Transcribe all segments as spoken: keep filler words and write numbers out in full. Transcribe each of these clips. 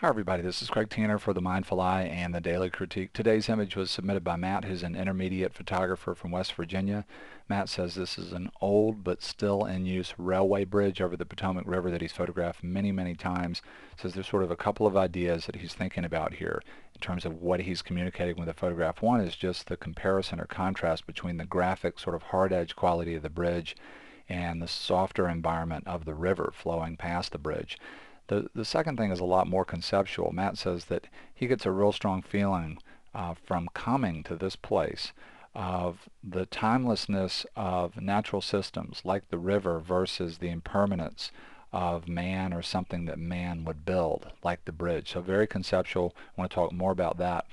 Hi everybody, this is Craig Tanner for The Mindful Eye and The Daily Critique. Today's image was submitted by Matt, who's an intermediate photographer from West Virginia. Matt says this is an old but still in use railway bridge over the Potomac River that he's photographed many, many times. Says there's sort of a couple of ideas that he's thinking about here in terms of what he's communicating with the photograph. One is just the comparison or contrast between the graphic sort of hard edge quality of the bridge and the softer environment of the river flowing past the bridge. The, the second thing is a lot more conceptual. Matt says that he gets a real strong feeling uh, from coming to this place of the timelessness of natural systems like the river versus the impermanence of man or something that man would build like the bridge. So very conceptual. I want to talk more about that.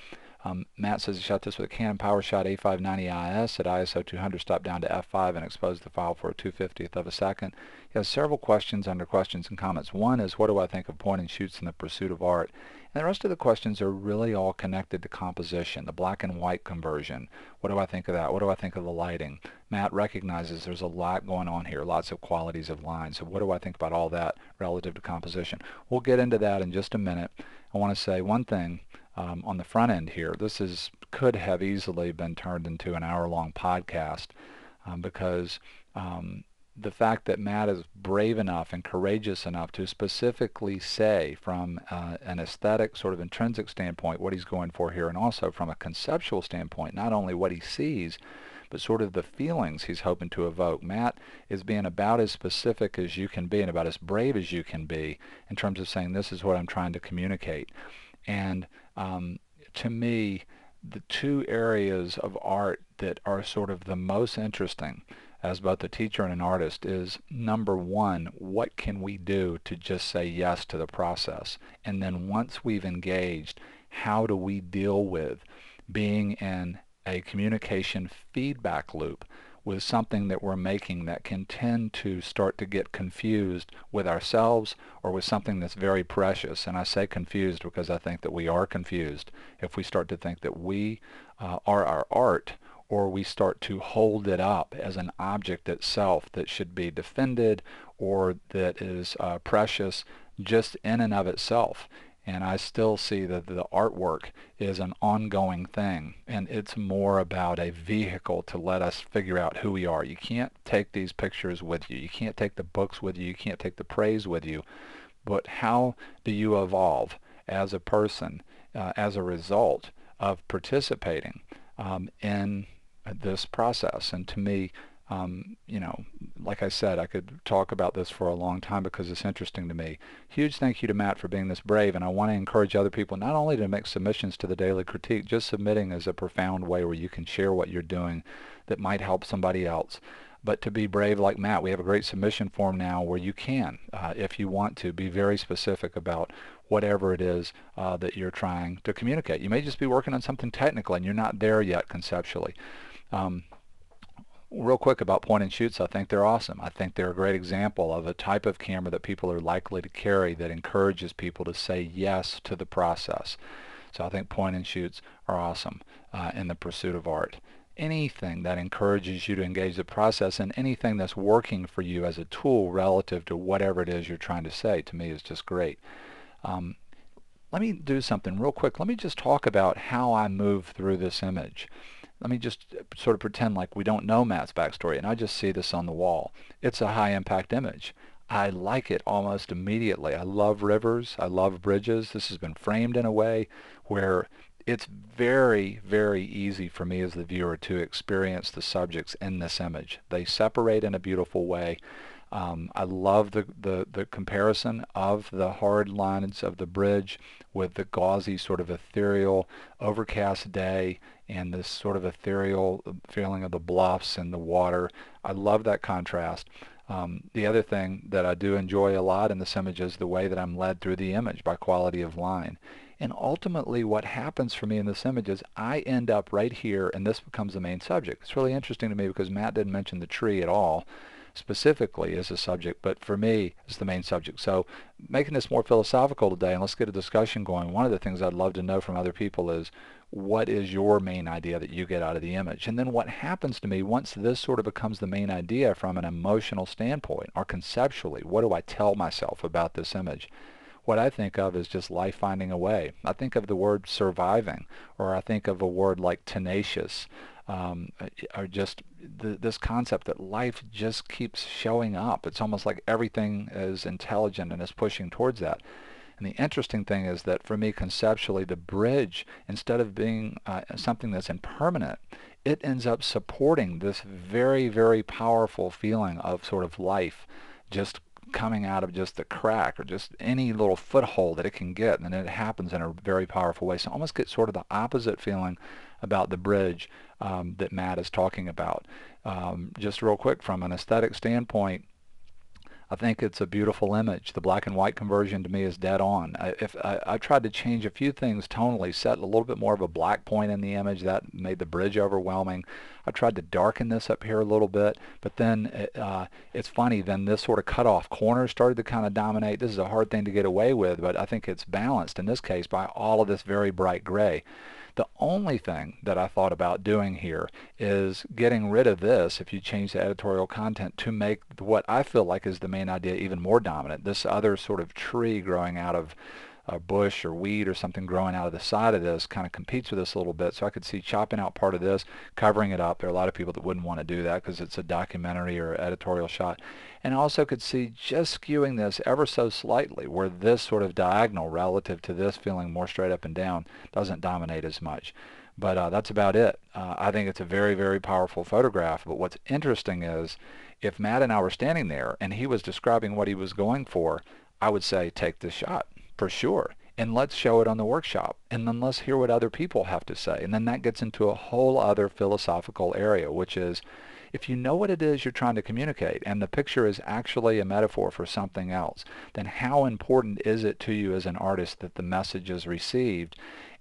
Um, Matt says he shot this with a Canon PowerShot A five ninety I S at I S O two hundred, stopped down to F five, and exposed the file for a two fiftieth of a second. He has several questions under questions and comments. One is, what do I think of point and shoots in the pursuit of art? And the rest of the questions are really all connected to composition, the black and white conversion. What do I think of that? What do I think of the lighting? Matt recognizes there's a lot going on here, lots of qualities of line. So what do I think about all that relative to composition? We'll get into that in just a minute. I want to say one thing. Um, on the front end here, this is could have easily been turned into an hour-long podcast um, because um, the fact that Matt is brave enough and courageous enough to specifically say from uh, an aesthetic sort of intrinsic standpoint what he's going for here, and also from a conceptual standpoint, not only what he sees but sort of the feelings he's hoping to evoke. Matt is being about as specific as you can be and about as brave as you can be in terms of saying this is what I'm trying to communicate. And um, to me, the two areas of art that are sort of the most interesting as both a teacher and an artist is, number one, what can we do to just say yes to the process? And then once we've engaged, how do we deal with being in a communication feedback loop with something that we're making that can tend to start to get confused with ourselves or with something that's very precious? And I say confused because I think that we are confused if we start to think that we uh, are our art, or we start to hold it up as an object itself that should be defended or that is uh, precious just in and of itself. And I still see that the artwork is an ongoing thing, and it's more about a vehicle to let us figure out who we are. You can't take these pictures with you. You can't take the books with you. You can't take the praise with you. But how do you evolve as a person uh, as a result of participating um, in this process? And to me, Um, you know, like I said, I could talk about this for a long time because it's interesting to me. Huge thank you to Matt for being this brave, and I want to encourage other people not only to make submissions to the Daily Critique, just submitting is a profound way where you can share what you're doing that might help somebody else, but to be brave like Matt. We have a great submission form now where you can, uh, if you want to, be very specific about whatever it is uh, that you're trying to communicate. You may just be working on something technical and you're not there yet conceptually. Um, Real quick about point and shoots, I think they're awesome. I think they're a great example of a type of camera that people are likely to carry that encourages people to say yes to the process. So I think point and shoots are awesome uh, in the pursuit of art. Anything that encourages you to engage the process, and anything that's working for you as a tool relative to whatever it is you're trying to say, to me is just great. Um, let me do something real quick. Let me just talk about how I move through this image. Let me just sort of pretend like we don't know Matt's backstory, and I just see this on the wall. It's a high-impact image. I like it almost immediately. I love rivers. I love bridges. This has been framed in a way where it's very, very easy for me as the viewer to experience the subjects in this image. They separate in a beautiful way. Um, I love the, the, the comparison of the hard lines of the bridge with the gauzy sort of ethereal overcast day and this sort of ethereal feeling of the bluffs and the water. I love that contrast. Um, the other thing that I do enjoy a lot in this image is the way that I'm led through the image by quality of line. And ultimately what happens for me in this image is I end up right here, and this becomes the main subject. It's really interesting to me because Matt didn't mention the tree at all specifically as a subject, but for me it's the main subject. So making this more philosophical today, and let's get a discussion going, one of the things I'd love to know from other people is what is your main idea that you get out of the image? And then what happens to me once this sort of becomes the main idea from an emotional standpoint or conceptually? What do I tell myself about this image? what I think of is just life finding a way. I think of the word surviving, or I think of a word like tenacious, um, or just th this concept that life just keeps showing up. It's almost like everything is intelligent and is pushing towards that. And the interesting thing is that for me conceptually, the bridge, instead of being uh, something that's impermanent, it ends up supporting this very, very powerful feeling of sort of life just coming out of just the crack, or just any little foothold that it can get, and it happens in a very powerful way. So I almost get sort of the opposite feeling about the bridge um, that Matt is talking about. Um, just real quick, from an aesthetic standpoint, I think it's a beautiful image. The black and white conversion to me is dead on. I, if, I, I tried to change a few things tonally, set a little bit more of a black point in the image. That made the bridge overwhelming. I tried to darken this up here a little bit, but then it, uh, it's funny, then this sort of cut off corner started to kind of dominate. This is a hard thing to get away with, but I think it's balanced in this case by all of this very bright gray. The only thing that I thought about doing here is getting rid of this, if you change the editorial content, to make what I feel like is the main idea even more dominant. This other sort of tree growing out of a bush or weed or something growing out of the side of this kind of competes with this a little bit. So I could see chopping out part of this, covering it up. There are a lot of people that wouldn't want to do that because it's a documentary or editorial shot. And I also could see just skewing this ever so slightly, where this sort of diagonal relative to this feeling more straight up and down doesn't dominate as much. But uh, that's about it. Uh, I think it's a very, very powerful photograph. But what's interesting is if Matt and I were standing there and he was describing what he was going for, I would say, take this shot. For sure, and let's show it on the workshop, and then let's hear what other people have to say. And then that gets into a whole other philosophical area, which is, if you know what it is you're trying to communicate and the picture is actually a metaphor for something else, then how important is it to you as an artist that the message is received?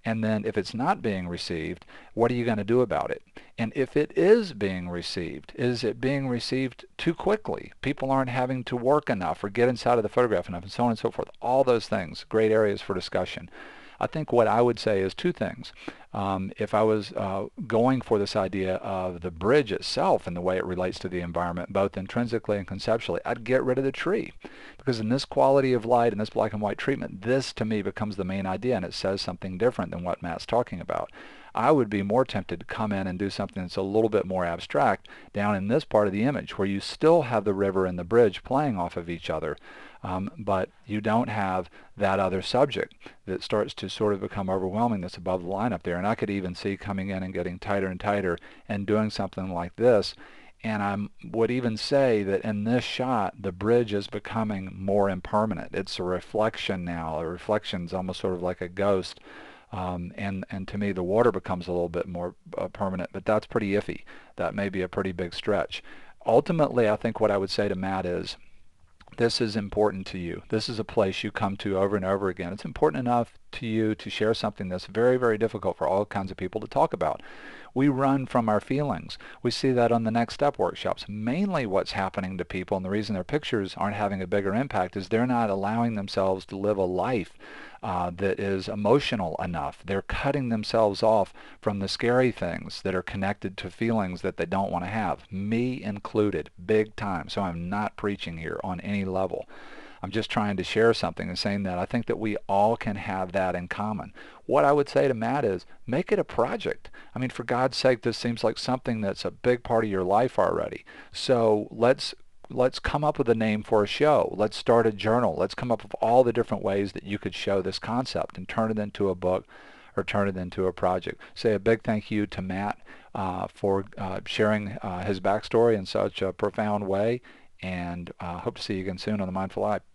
And then if it's not being received, what are you going to do about it? And if it is being received, is it being received too quickly? People aren't having to work enough or get inside of the photograph enough, and so on and so forth. All those things, great areas for discussion. I think what I would say is two things. Um, if I was uh, going for this idea of the bridge itself and the way it relates to the environment, both intrinsically and conceptually, I'd get rid of the tree. Because in this quality of light and this black and white treatment, this to me becomes the main idea, and it says something different than what Matt's talking about. I would be more tempted to come in and do something that's a little bit more abstract down in this part of the image, where you still have the river and the bridge playing off of each other, um, but you don't have that other subject that starts to sort of become overwhelming that's above the line up there. And I could even see coming in and getting tighter and tighter and doing something like this. And I would even say that in this shot, the bridge is becoming more impermanent. It's a reflection now. A reflection's almost sort of like a ghost. Um, and, and to me, the water becomes a little bit more uh, permanent, but that's pretty iffy. That may be a pretty big stretch. Ultimately, I think what I would say to Matt is, this is important to you. This is a place you come to over and over again. It's important enough to you to share something that's very, very difficult for all kinds of people to talk about. We run from our feelings. We see that on the Next Step workshops. Mainly what's happening to people, and the reason their pictures aren't having a bigger impact, is they're not allowing themselves to live a life Uh, that is emotional enough. They're cutting themselves off from the scary things that are connected to feelings that they don't want to have, me included, big time. So I'm not preaching here on any level. I'm just trying to share something and saying that I think that we all can have that in common. What I would say to Matt is, make it a project. I mean, for God's sake, this seems like something that's a big part of your life already. So let's Let's come up with a name for a show. Let's start a journal. Let's come up with all the different ways that you could show this concept and turn it into a book or turn it into a project. Say a big thank you to Matt uh, for uh, sharing uh, his backstory in such a profound way, and uh, hope to see you again soon on The Mindful Eye.